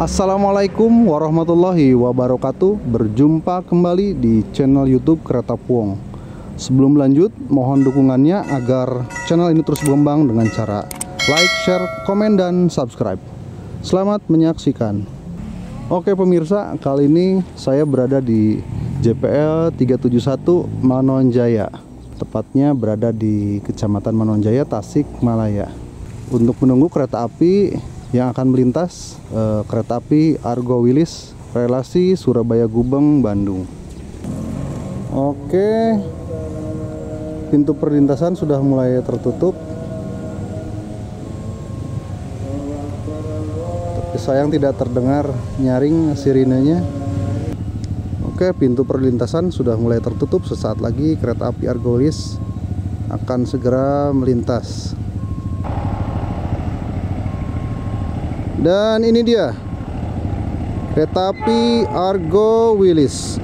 Assalamualaikum warahmatullahi wabarakatuh. Berjumpa kembali di channel YouTube Kereta Puong. Sebelum lanjut, mohon dukungannya agar channel ini terus berkembang dengan cara like, share, komen, dan subscribe. Selamat menyaksikan. Oke pemirsa, kali ini saya berada di JPL 371 Manonjaya. Tepatnya berada di Kecamatan Manonjaya, Tasik Malaya. Untuk menunggu kereta api yang akan melintas, kereta api Argo Wilis relasi Surabaya-Gubeng-Bandung. Oke, pintu perlintasan sudah mulai tertutup. Tapi sayang tidak terdengar nyaring sirinenya. Oke, pintu perlintasan sudah mulai tertutup. Sesaat lagi kereta api Argo Wilis akan segera melintas. Dan ini dia kereta api Argo Wilis.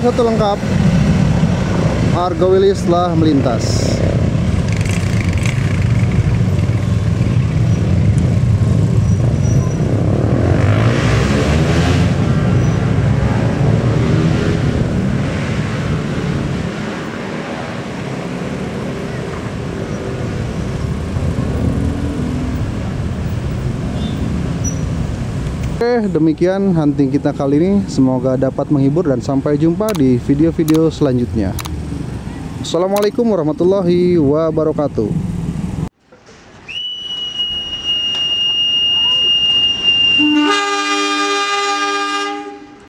Satu lengkap, Argo Wilis telah melintas. Oke, demikian hunting kita kali ini. Semoga dapat menghibur dan sampai jumpa di video-video selanjutnya. Assalamualaikum warahmatullahi wabarakatuh.